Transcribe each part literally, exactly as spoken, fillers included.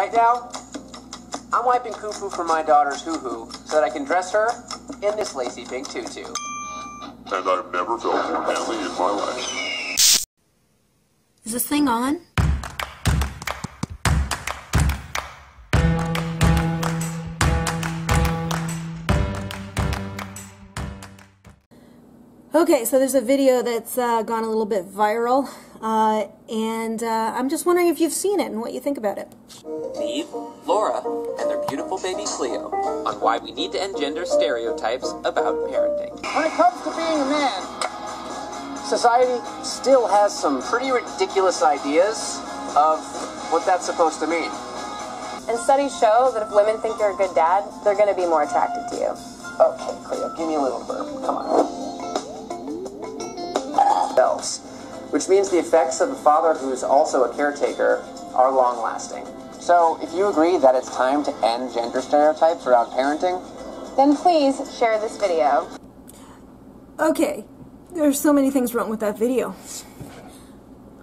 Right now, I'm wiping poo-poo from my daughter's hoo-hoo so that I can dress her in this lacy pink tutu. And I've never felt more manly in my life. Is this thing on? Okay, so there's a video that's uh, gone a little bit viral, uh, and uh, I'm just wondering if you've seen it and what you think about it. Neve, Laura, and their beautiful baby Cleo on why we need to end gender stereotypes about parenting. When it comes to being a man, society still has some pretty ridiculous ideas of what that's supposed to mean. And studies show that if women think you're a good dad, they're going to be more attracted to you. Okay, Cleo, give me a little burp. Come on. Which means the effects of a father who is also a caretaker are long-lasting. So if you agree that it's time to end gender stereotypes around parenting, then please share this video. Okay, there's so many things wrong with that video.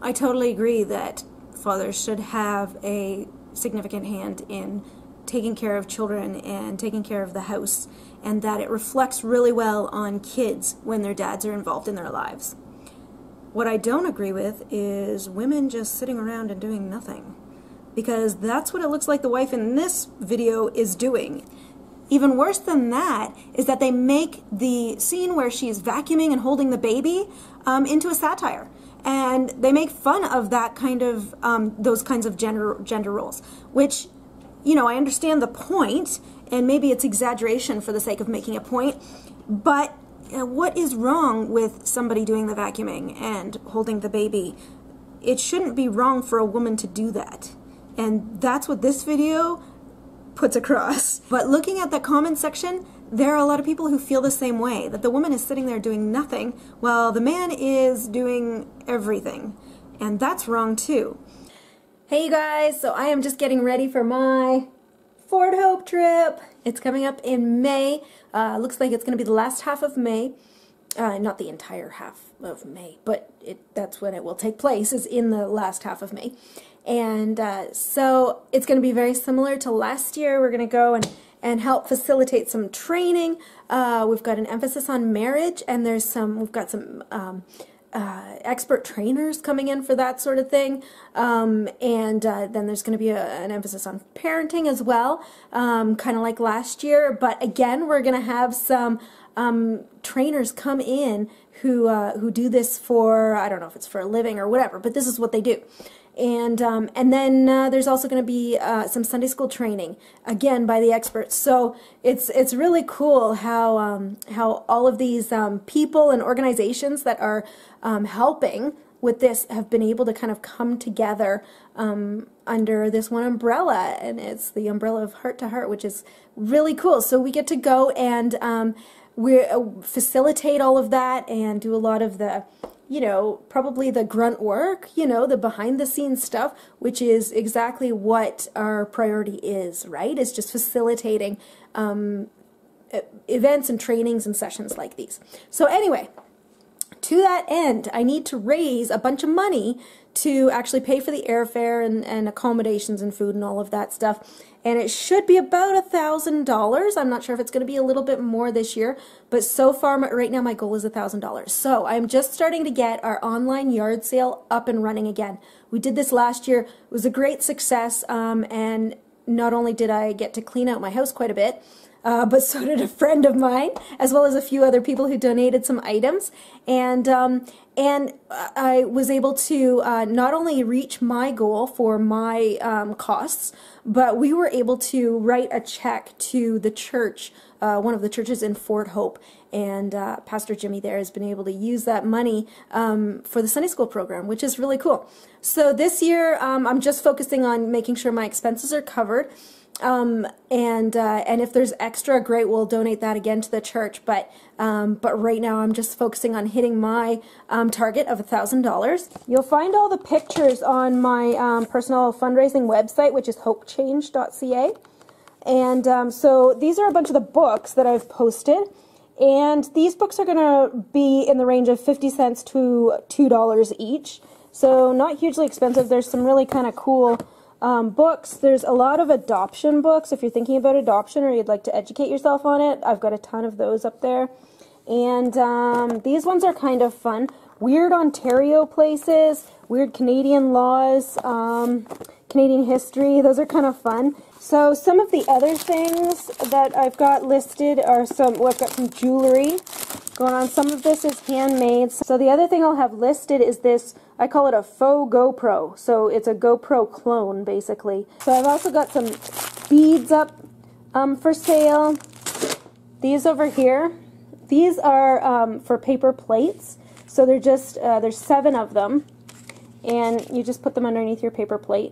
I totally agree that fathers should have a significant hand in taking care of children and taking care of the house, and that it reflects really well on kids when their dads are involved in their lives. What I don't agree with is women just sitting around and doing nothing, because that's what it looks like the wife in this video is doing. Even worse than that is that they make the scene where she's vacuuming and holding the baby um, into a satire, and they make fun of that kind of um, those kinds of gender gender roles. Which, you know, I understand the point, and maybe it's exaggeration for the sake of making a point, but. What is wrong with somebody doing the vacuuming and holding the baby? It shouldn't be wrong for a woman to do that. And that's what this video puts across. But looking at the comment section, there are a lot of people who feel the same way, that the woman is sitting there doing nothing while the man is doing everything. And that's wrong too. Hey you guys, so I am just getting ready for my Fort Hope trip. It's coming up in May. Uh, looks like it's going to be the last half of May. Uh, not the entire half of May, but it, that's when it will take place, is in the last half of May. And uh, so it's going to be very similar to last year. We're going to go and, and help facilitate some training. Uh, we've got an emphasis on marriage, and there's some, we've got some um, uh, expert trainers coming in for that sort of thing. Um, and uh, then there's going to be a, an emphasis on parenting as well, um, kind of like last year. But again, we're going to have some um, trainers come in who uh, who do this for, I don't know if it's for a living or whatever, but this is what they do. And um, and then uh, there's also going to be uh, some Sunday school training, again, by the experts. So it's it's really cool how um, how all of these um, people and organizations that are um, helping with this have been able to kind of come together um, under this one umbrella, and it's the umbrella of Heart to Heart, which is really cool. So we get to go and um, we uh, facilitate all of that and do a lot of the, you know, probably the grunt work, you know, the behind the scenes stuff, which is exactly what our priority is, right? It's just facilitating um, events and trainings and sessions like these. So anyway, to that end, I need to raise a bunch of money to actually pay for the airfare and, and accommodations and food and all of that stuff. And it should be about a thousand dollars. I'm not sure if it's going to be a little bit more this year, but so far, right now, my goal is a thousand dollars. So I'm just starting to get our online yard sale up and running again. We did this last year. It was a great success, um, and not only did I get to clean out my house quite a bit, Uh, but so did a friend of mine, as well as a few other people who donated some items. And um, and I was able to uh, not only reach my goal for my um, costs, but we were able to write a check to the church, uh, one of the churches in Fort Hope. And uh, Pastor Jimmy there has been able to use that money um, for the Sunday school program, which is really cool. So this year, um, I'm just focusing on making sure my expenses are covered. Um, and, uh, and if there's extra, great, we'll donate that again to the church. But, um, but right now I'm just focusing on hitting my, um, target of a thousand dollars. You'll find all the pictures on my, um, personal fundraising website, which is hope change dot c a. And, um, so these are a bunch of the books that I've posted, and these books are going to be in the range of fifty cents to two dollars each. So not hugely expensive. There's some really kind of cool Um, books, there's a lot of adoption books. If you're thinking about adoption or you'd like to educate yourself on it, I've got a ton of those up there. And um, these ones are kind of fun. Weird Ontario places, weird Canadian laws, um, Canadian history, those are kind of fun. So some of the other things that I've got listed are some, well, I've got some jewelry going on. Some of this is handmade. So the other thing I'll have listed is this, I call it a faux GoPro. So it's a GoPro clone, basically. So I've also got some beads up um, for sale. These over here, these are um, for paper plates. So they're just, uh, there's seven of them, and you just put them underneath your paper plate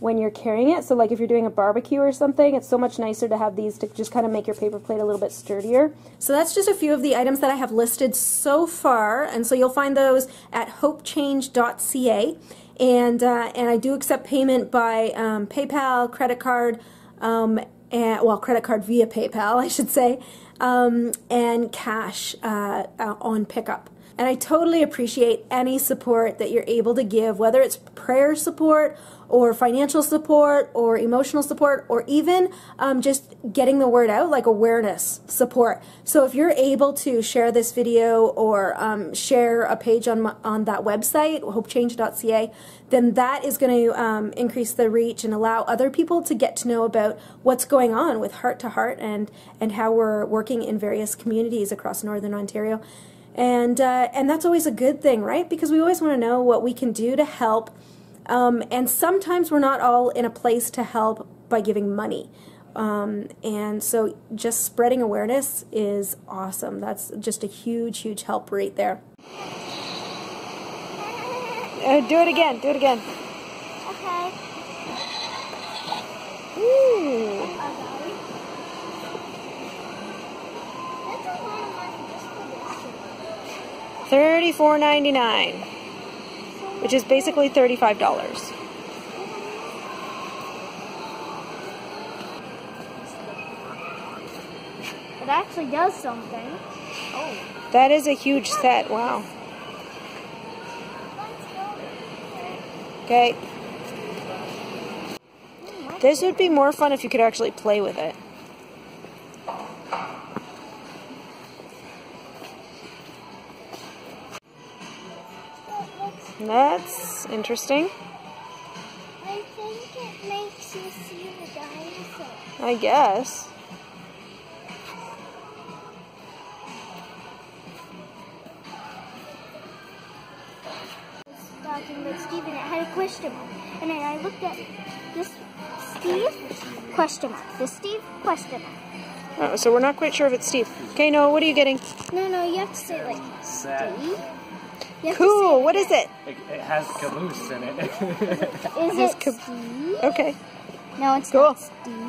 when you're carrying it. So like if you're doing a barbecue or something, it's so much nicer to have these to just kind of make your paper plate a little bit sturdier. So that's just a few of the items that I have listed so far, and so you'll find those at hope change dot c a, and uh, and I do accept payment by um, PayPal, credit card, um, and, well, credit card via PayPal, I should say, um, and cash uh, on pickup. And I totally appreciate any support that you're able to give, whether it's prayer support or financial support or emotional support or even um, just getting the word out, like awareness support. So if you're able to share this video or um, share a page on, on that website, hope change dot c a, then that is going to um, increase the reach and allow other people to get to know about what's going on with Heart to Heart and, and how we're working in various communities across Northern Ontario. And, uh, and that's always a good thing, right? Because we always want to know what we can do to help. Um, and sometimes we're not all in a place to help by giving money. Um, and so just spreading awareness is awesome. That's just a huge, huge help right there. Uh, do it again. Do it again. Okay. Ooh. Okay. thirty-four ninety-nine, which is basically thirty-five dollars. It actually does something. Oh. That is a huge set, wow. Okay. This would be more fun if you could actually play with it. That's interesting. I think it makes you see the dinosaur. I guess. Talking with Steve, and it had a question mark. And then I looked at this Steve question mark. This Steve question mark. Oh, so we're not quite sure if it's Steve. Okay, Noah, what are you getting? No, no, you have to say like Steve. Cool, what is it? It, it has caboose in it. Is it, is it Steve? Okay. No, it's cool. Not Steve.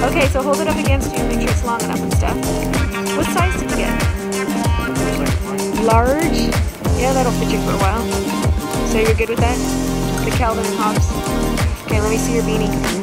Okay, so hold it up against you, make sure it's long enough and stuff. What size did you get? Large? Yeah, that'll fit you for a while. So you're good with that? The Calvin and Hobbes. Okay, let me see your beanie.